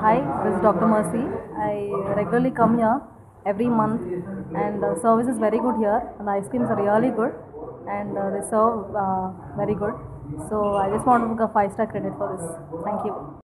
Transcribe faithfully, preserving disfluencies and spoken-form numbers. Hi, this is Doctor Mercy. I regularly come here every month, and the service is very good here, and the ice creams are really good, and uh, they serve uh, very good. So I just want to give a five star credit for this. Thank you.